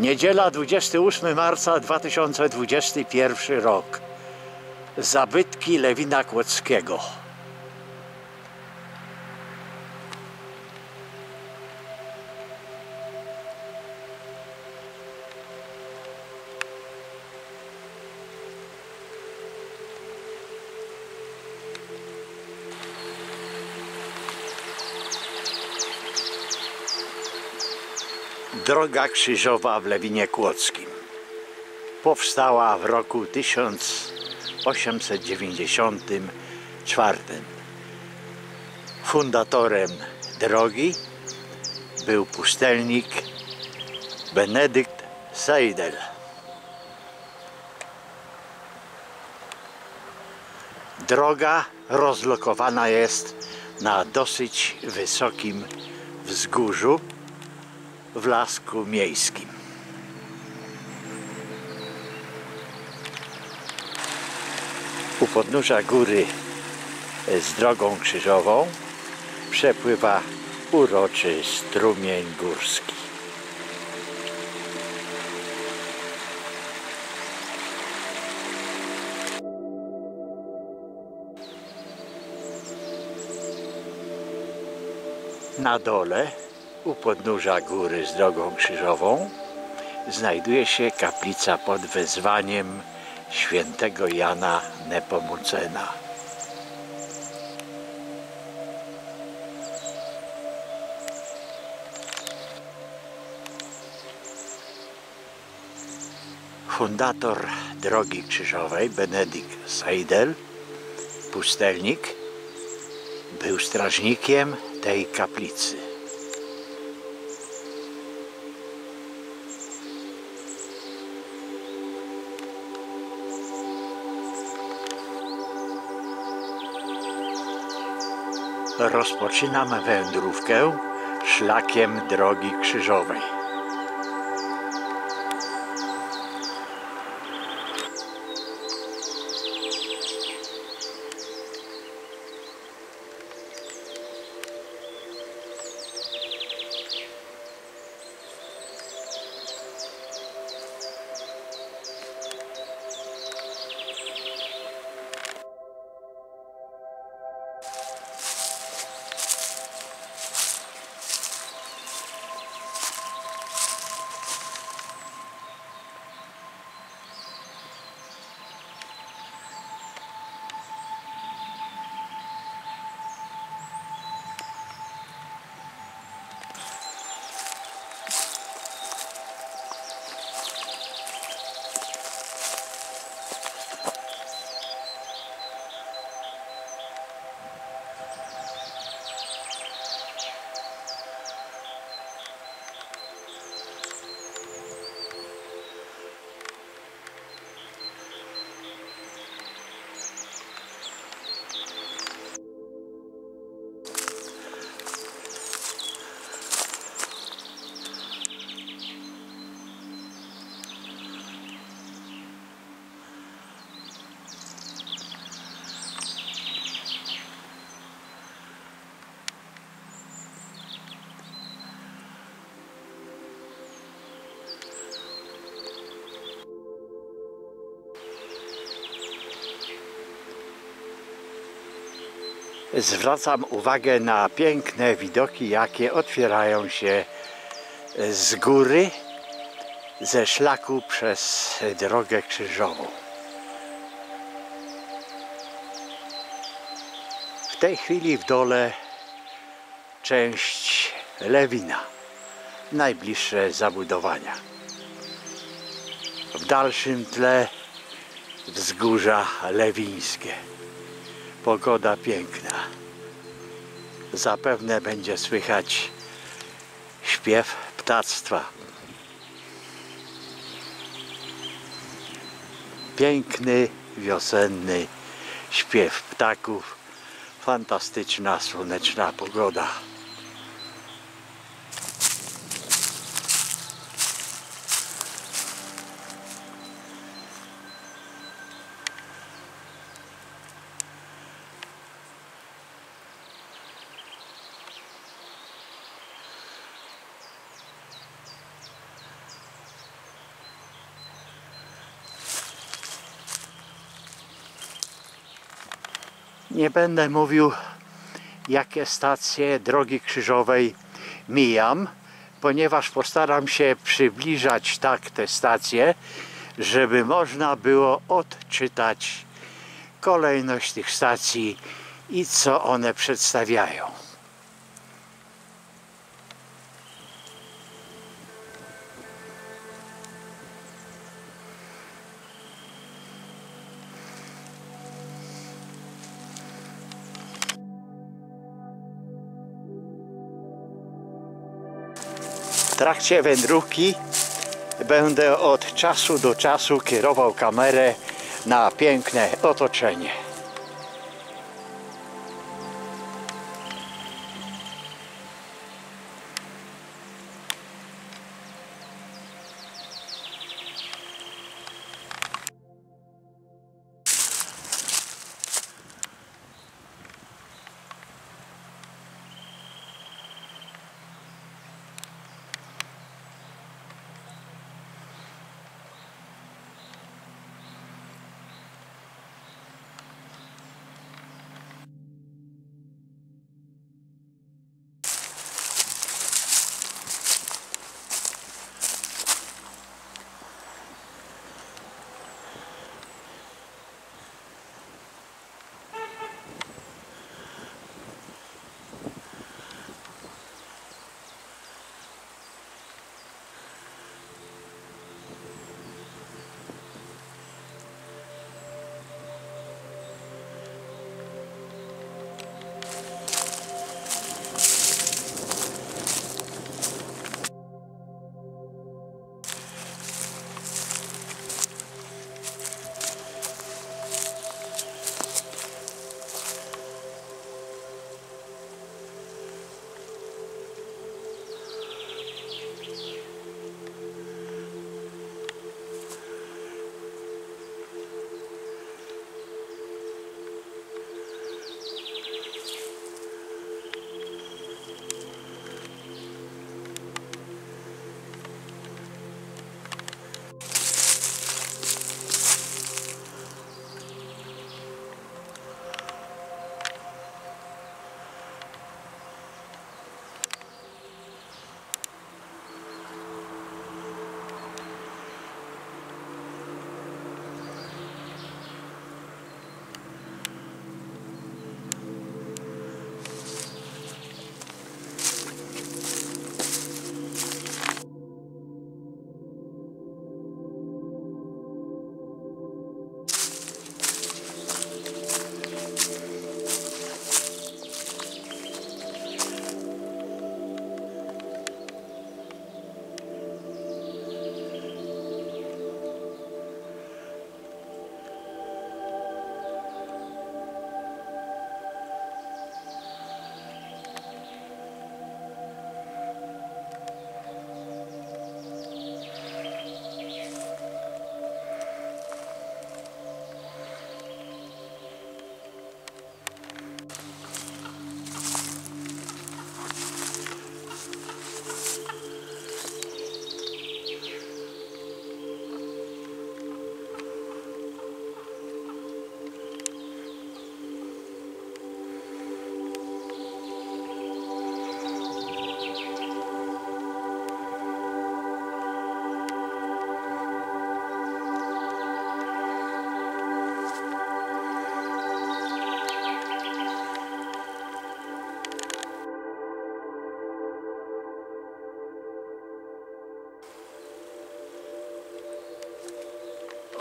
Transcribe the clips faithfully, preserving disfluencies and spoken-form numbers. Niedziela dwudziestego ósmego marca dwa tysiące dwudziesty pierwszy rok. Zabytki Lewina Kłodzkiego. Droga Krzyżowa w Lewinie Kłodzkim powstała w roku tysiąc osiemset dziewięćdziesiątym czwartym. Fundatorem drogi był pustelnik Benedikt Seidel. Droga rozlokowana jest na dosyć wysokim wzgórzu w Lasku Miejskim. U podnóża góry z drogą krzyżową przepływa uroczy strumień górski. Na dole u podnóża góry z drogą krzyżową znajduje się kaplica pod wezwaniem świętego Jana Nepomucena. Fundator drogi krzyżowej Benedikt Seidel, pustelnik, był strażnikiem tej kaplicy. Rozpoczynam wędrówkę szlakiem drogi krzyżowej. Zwracam uwagę na piękne widoki, jakie otwierają się z góry, ze szlaku przez drogę krzyżową. W tej chwili w dole część Lewina, najbliższe zabudowania. W dalszym tle Wzgórza Lewińskie. Pogoda piękna. Zapewne będzie słychać śpiew ptactwa. Piękny, wiosenny śpiew ptaków. Fantastyczna, słoneczna pogoda. Nie będę mówił, jakie stacje drogi krzyżowej mijam, ponieważ postaram się przybliżać tak te stacje, żeby można było odczytać kolejność tych stacji i co one przedstawiają. W trakcie wędrówki będę od czasu do czasu kierował kamerę na piękne otoczenie.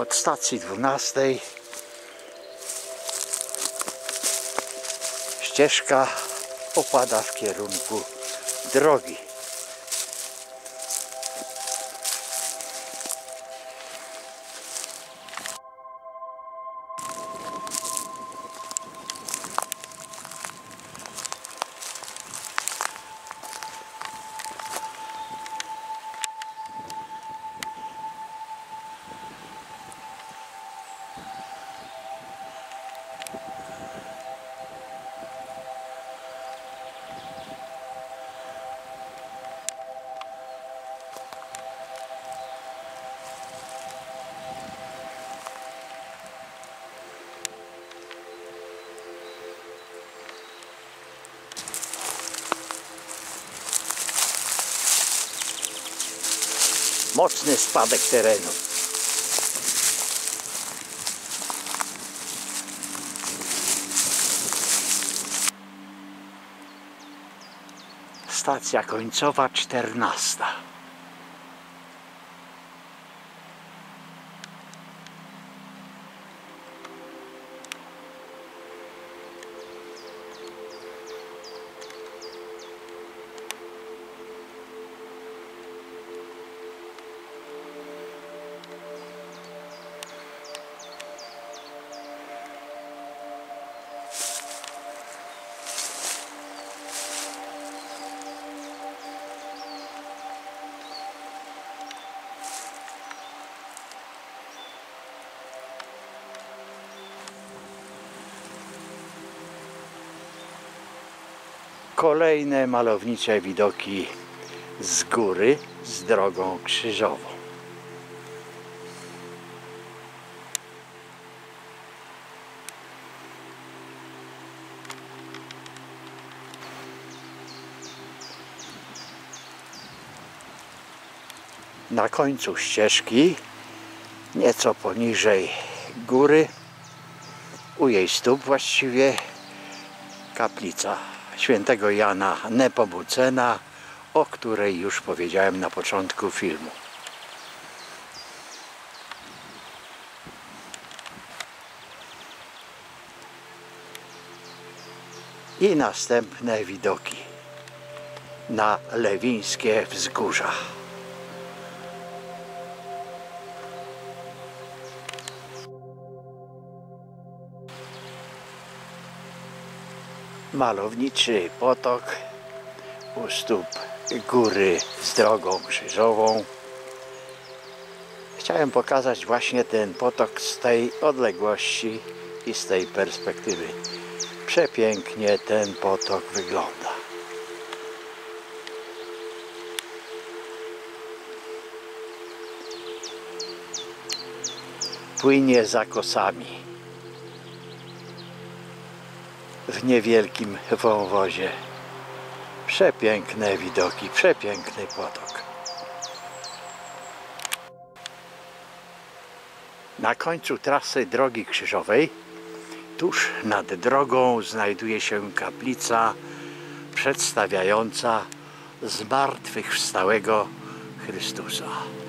Od stacji dwunastej ścieżka opada w kierunku drogi. mocny spadek terenu. Stacja końcowa czternasta. Kolejne malownicze widoki z góry, z drogą krzyżową. Na końcu ścieżki, nieco poniżej góry, u jej stóp właściwie, kaplica Świętego Jana Nepomucena, o której już powiedziałem na początku filmu. I następne widoki na Lewińskie Wzgórza. Malowniczy potok u stóp góry z drogą krzyżową. Chciałem pokazać właśnie ten potok z tej odległości i z tej perspektywy. Przepięknie ten potok wygląda. Płynie za kosami w niewielkim wąwozie. Przepiękne widoki, przepiękny potok. Na końcu trasy drogi krzyżowej, tuż nad drogą, znajduje się kaplica przedstawiająca zmartwychwstałego Chrystusa.